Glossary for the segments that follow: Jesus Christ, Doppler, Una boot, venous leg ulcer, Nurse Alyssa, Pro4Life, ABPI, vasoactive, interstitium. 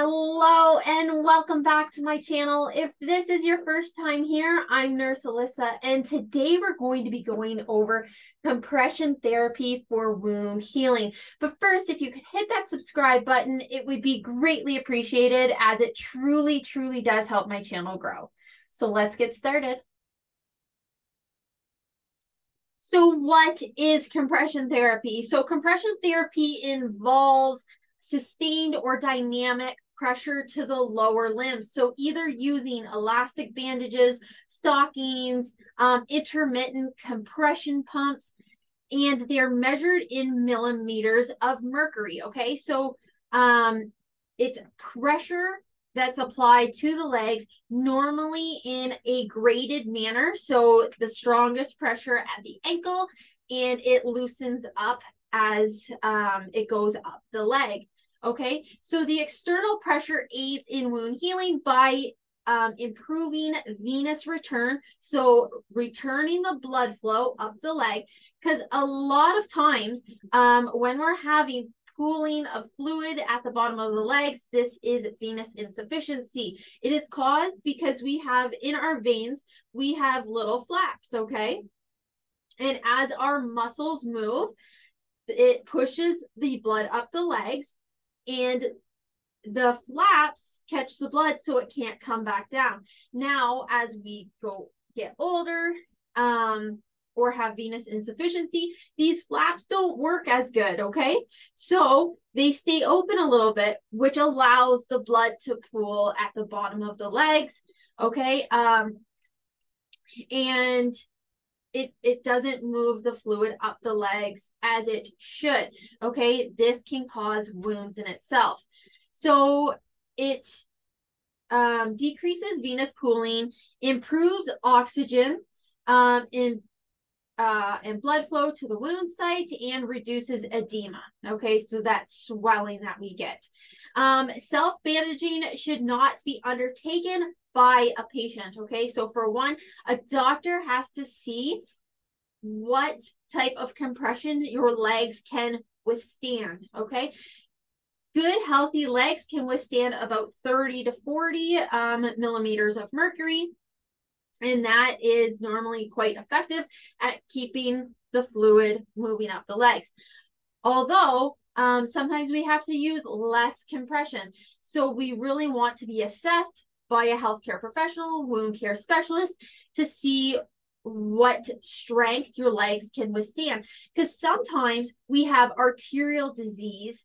Hello and welcome back to my channel. If this is your first time here, I'm Nurse Alyssa, and today we're going to be going over compression therapy for wound healing. But first, if you could hit that subscribe button, it would be greatly appreciated as it truly, truly does help my channel grow. So let's get started. So what is compression therapy? So compression therapy involves sustained or dynamic pressure to the lower limb. So either using elastic bandages, stockings, intermittent compression pumps, and they're measured in millimeters of mercury. Okay, so it's pressure that's applied to the legs, normally in a graded manner. So the strongest pressure at the ankle, and it loosens up as it goes up the leg. Okay, so the external pressure aids in wound healing by improving venous return, so returning the blood flow up the leg, because a lot of times when we're having pooling of fluid at the bottom of the legs, this is venous insufficiency. It is caused because we have in our veins, we have little flaps, okay? And as our muscles move, it pushes the blood up the legs, and the flaps catch the blood so it can't come back down. Now, as we get older or have venous insufficiency, these flaps don't work as good, okay? So they stay open a little bit, which allows the blood to pool at the bottom of the legs, okay? And it doesn't move the fluid up the legs as it should, okay? This can cause wounds in itself. So it decreases venous pooling, improves oxygen and blood flow to the wound site, and reduces edema, okay? So that swelling that we get. Self-bandaging should not be undertaken by a patient, okay? So for one, a doctor has to see what type of compression your legs can withstand, okay? Good, healthy legs can withstand about 30 to 40 millimeters of mercury, and that is normally quite effective at keeping the fluid moving up the legs. Although, sometimes we have to use less compression. So we really want to be assessed by a healthcare professional, wound care specialist, to see what strength your legs can withstand. Because sometimes we have arterial disease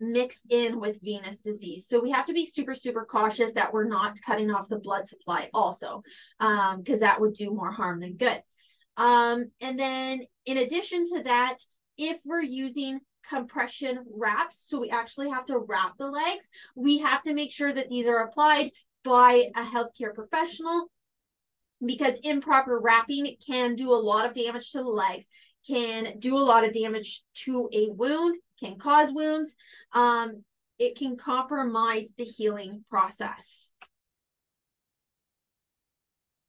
mixed in with venous disease. So we have to be super, super cautious that we're not cutting off the blood supply also, because that would do more harm than good. And then in addition to that, if we're using compression wraps, so we actually have to wrap the legs, we have to make sure that these are applied by a healthcare professional, because improper wrapping can do a lot of damage to the legs, can do a lot of damage to a wound, can cause wounds. It can compromise the healing process.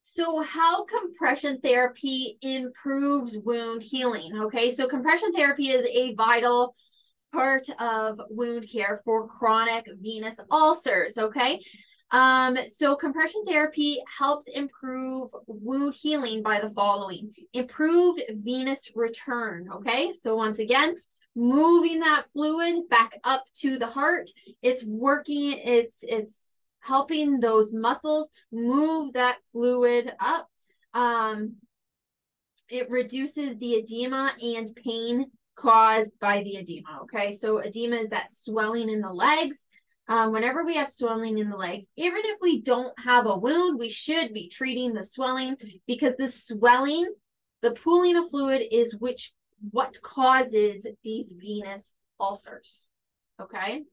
So how compression therapy improves wound healing, okay? So compression therapy is a vital part of wound care for chronic venous ulcers, okay? So compression therapy helps improve wound healing by the following: improved venous return, okay? So once again, moving that fluid back up to the heart, it's working, it's helping those muscles move that fluid up. It reduces the edema and pain caused by the edema, okay? So edema is that swelling in the legs. Whenever we have swelling in the legs, even if we don't have a wound, we should be treating the swelling, because the swelling, the pooling of fluid, is what causes these venous ulcers, okay?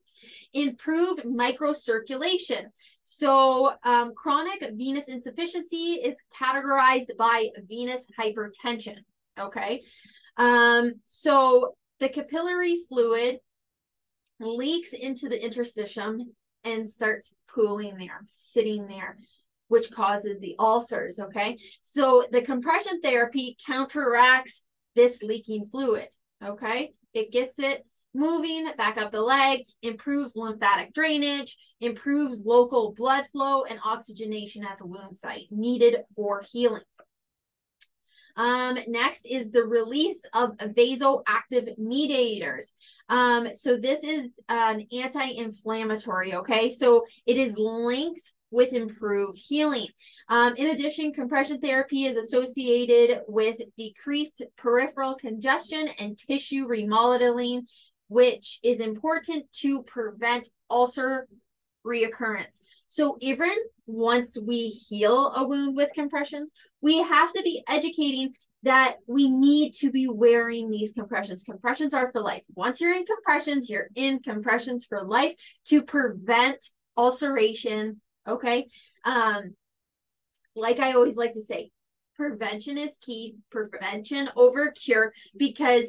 Improved microcirculation. So chronic venous insufficiency is categorized by venous hypertension, okay? So the capillary fluid leaks into the interstitium and starts pooling there, sitting there, which causes the ulcers, okay? So the compression therapy counteracts this leaking fluid, okay? It gets it, moving back up the leg, improves lymphatic drainage, improves local blood flow and oxygenation at the wound site needed for healing. Next is the release of vasoactive mediators. So this is an anti-inflammatory, okay? So it is linked with improved healing. In addition, compression therapy is associated with decreased peripheral congestion and tissue remodeling, which is important to prevent ulcer reoccurrence. So even once we heal a wound with compressions, we have to be educating that we need to be wearing these compressions. Compressions are for life. Once you're in compressions for life to prevent ulceration, okay? Like I always like to say, prevention is key, prevention over cure, because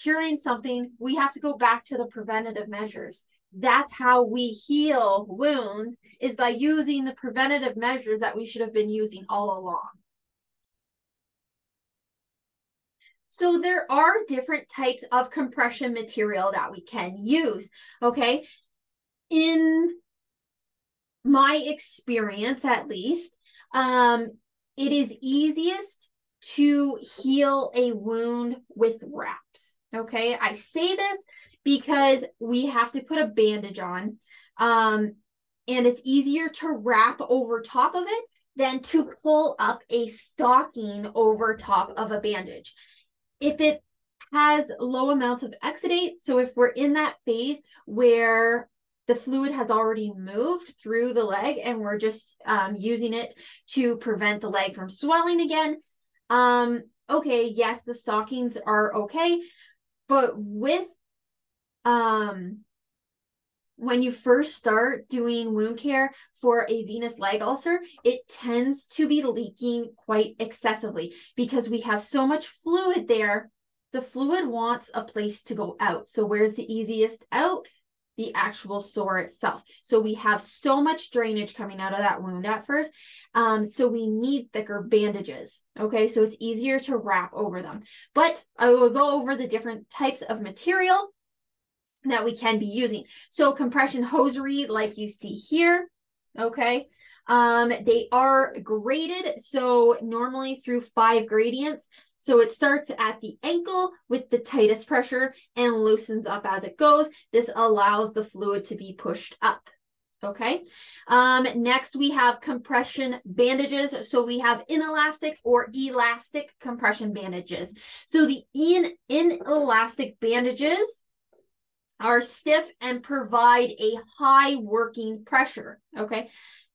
curing something, we have to go back to the preventative measures. That's how we heal wounds, is by using the preventative measures that we should have been using all along. So there are different types of compression material that we can use, okay? In my experience, at least, it is easiest to heal a wound with wraps, okay? I say this because we have to put a bandage on, and it's easier to wrap over top of it than to pull up a stocking over top of a bandage. If it has low amounts of exudate, so if we're in that phase where the fluid has already moved through the leg and we're just using it to prevent the leg from swelling again, okay, yes, the stockings are okay, but with when you first start doing wound care for a venous leg ulcer, it tends to be leaking quite excessively because we have so much fluid there. The fluid wants a place to go out. So where's the easiest out? The actual sore itself. So we have so much drainage coming out of that wound at first. So we need thicker bandages. Okay, so it's easier to wrap over them. But I will go over the different types of material that we can be using. So compression hosiery, like you see here, okay? They are graded, so normally through 5 gradients. So it starts at the ankle with the tightest pressure and loosens up as it goes. This allows the fluid to be pushed up, okay? Next, we have compression bandages. So we have inelastic or elastic compression bandages. So the inelastic bandages are stiff and provide a high working pressure, okay?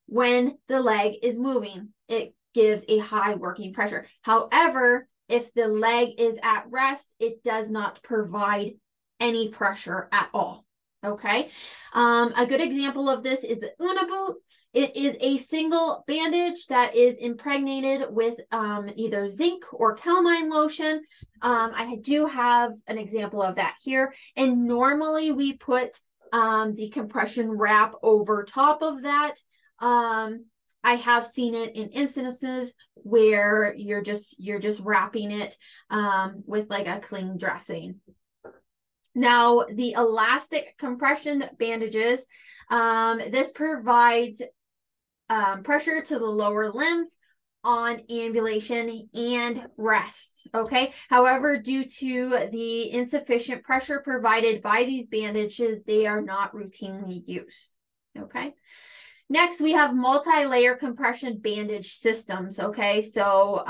When the leg is moving, it gives a high working pressure. However, if the leg is at rest, it does not provide any pressure at all, okay? A good example of this is the Una boot. It is a single bandage that is impregnated with either zinc or calamine lotion. I do have an example of that here. And normally we put the compression wrap over top of that. I have seen it in instances where you're just wrapping it with like a cling dressing. Now, the elastic compression bandages, this provides pressure to the lower limbs on ambulation and rest, okay? However, due to the insufficient pressure provided by these bandages, they are not routinely used, okay? Next, we have multi-layer compression bandage systems, okay? So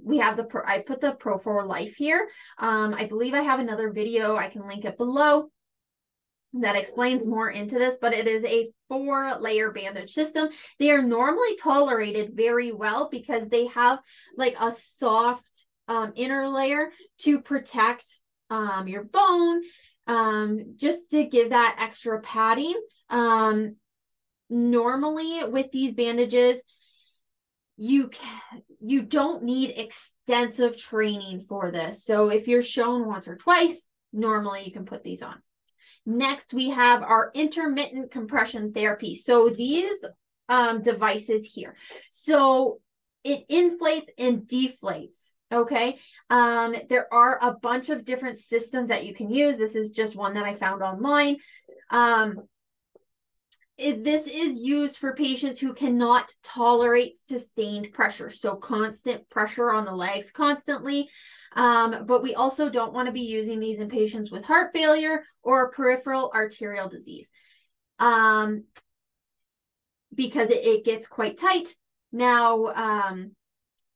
we have I put the Pro4Life here. I believe I have another video, I can link it below, that explains more into this, but it is a 4-layer bandage system. They are normally tolerated very well because they have like a soft inner layer to protect your bone, just to give that extra padding. Normally with these bandages, you don't need extensive training for this. So if you're shown once or twice, normally you can put these on. Next, we have our intermittent compression therapy. So these devices here. So it inflates and deflates, Okay. There are a bunch of different systems that you can use. This is just one that I found online. This is used for patients who cannot tolerate sustained pressure. So constant pressure on the legs constantly. But we also don't want to be using these in patients with heart failure or peripheral arterial disease. Because it gets quite tight. Now,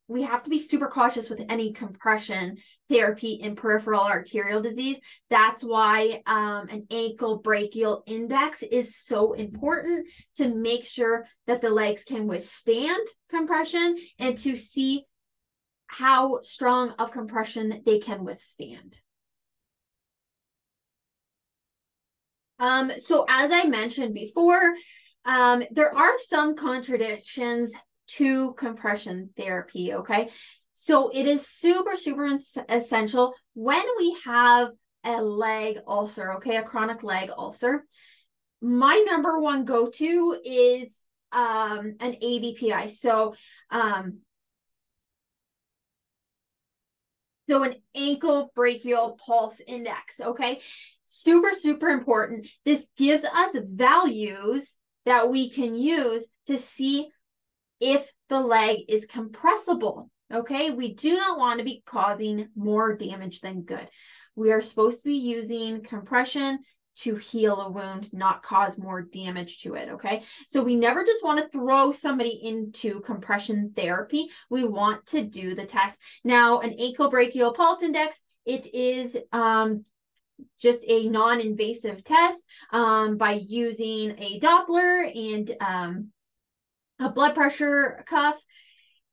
we have to be super cautious with any compression therapy in peripheral arterial disease. That's why an ankle brachial index is so important, to make sure that the legs can withstand compression and to see how strong of compression they can withstand. So as I mentioned before, there are some contradictions to compression therapy, okay? So it is super, super essential when we have a leg ulcer, okay, a chronic leg ulcer. My number one go-to is an ABPI. So an ankle brachial pulse index, okay? Super, super important. This gives us values that we can use to see if the leg is compressible, okay? We do not want to be causing more damage than good. We are supposed to be using compression to heal a wound, not cause more damage to it, okay? So we never just want to throw somebody into compression therapy. We want to do the test. Now, an ankle brachial pulse index, it is just a non-invasive test by using a Doppler and a blood pressure cuff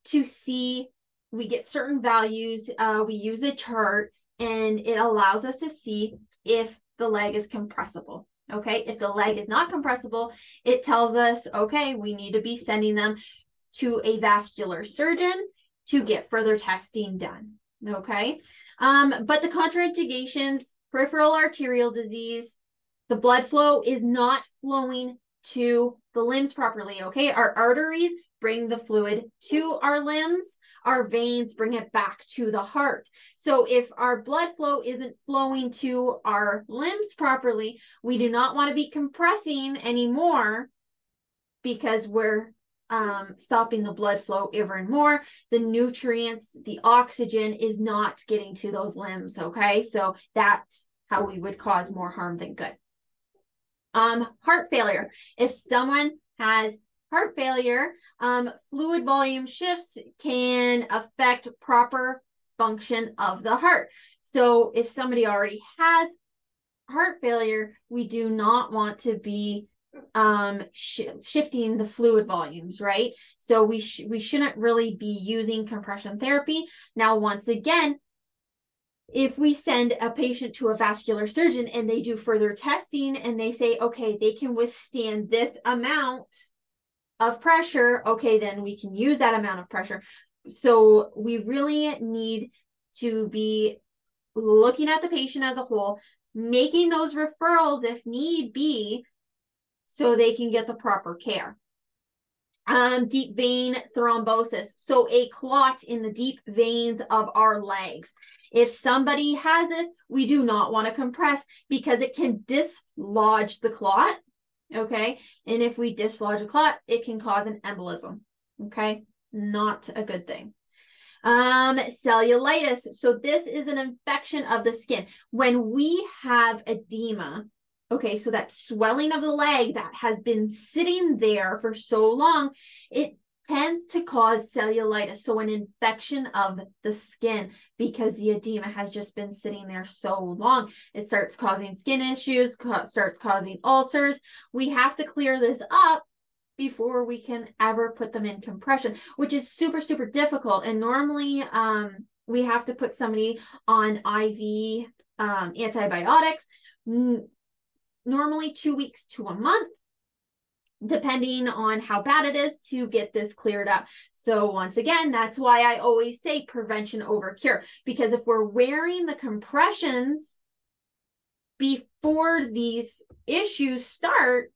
to see. We get certain values. We use a chart, and it allows us to see if the leg is compressible. Okay. If the leg is not compressible, it tells us, okay, we need to be sending them to a vascular surgeon to get further testing done. Okay. But the contraindications, peripheral arterial disease, the blood flow is not flowing to the limbs properly, okay? Our arteries bring the fluid to our limbs. Our veins bring it back to the heart. So if our blood flow isn't flowing to our limbs properly, we do not want to be compressing anymore, because we're stopping the blood flow even more. The nutrients, the oxygen is not getting to those limbs, okay? So that's how we would cause more harm than good. Heart failure. If someone has heart failure, fluid volume shifts can affect proper function of the heart. So if somebody already has heart failure, we do not want to be shifting the fluid volumes, right? So we shouldn't really be using compression therapy. Now, once again, if we send a patient to a vascular surgeon and they do further testing and they say, okay, they can withstand this amount of pressure, okay, then we can use that amount of pressure. So we really need to be looking at the patient as a whole, making those referrals if need be, so they can get the proper care. Deep vein thrombosis. So a clot in the deep veins of our legs. If somebody has this, we do not want to compress, because it can dislodge the clot, okay? And if we dislodge a clot, it can cause an embolism, okay? Not a good thing. Cellulitis. So this is an infection of the skin. When we have edema, okay, so that swelling of the leg that has been sitting there for so long, it tends to cause cellulitis, so an infection of the skin, because the edema has just been sitting there so long. It starts causing skin issues, starts causing ulcers. We have to clear this up before we can ever put them in compression, which is super, super difficult. And normally we have to put somebody on IV antibiotics, normally 2 weeks to a month, depending on how bad it is, to get this cleared up. So once again, that's why I always say prevention over cure, because if we're wearing the compressions before these issues start,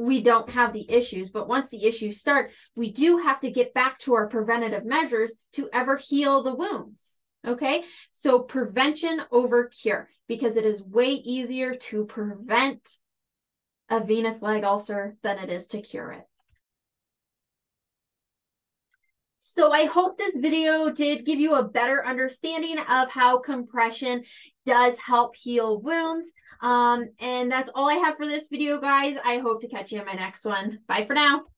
we don't have the issues. But once the issues start, we do have to get back to our preventative measures to ever heal the wounds. Okay, so prevention over cure, because it is way easier to prevent a venous leg ulcer than it is to cure it. So I hope this video did give you a better understanding of how compression does help heal wounds. And that's all I have for this video, guys. I hope to catch you in my next one. Bye for now.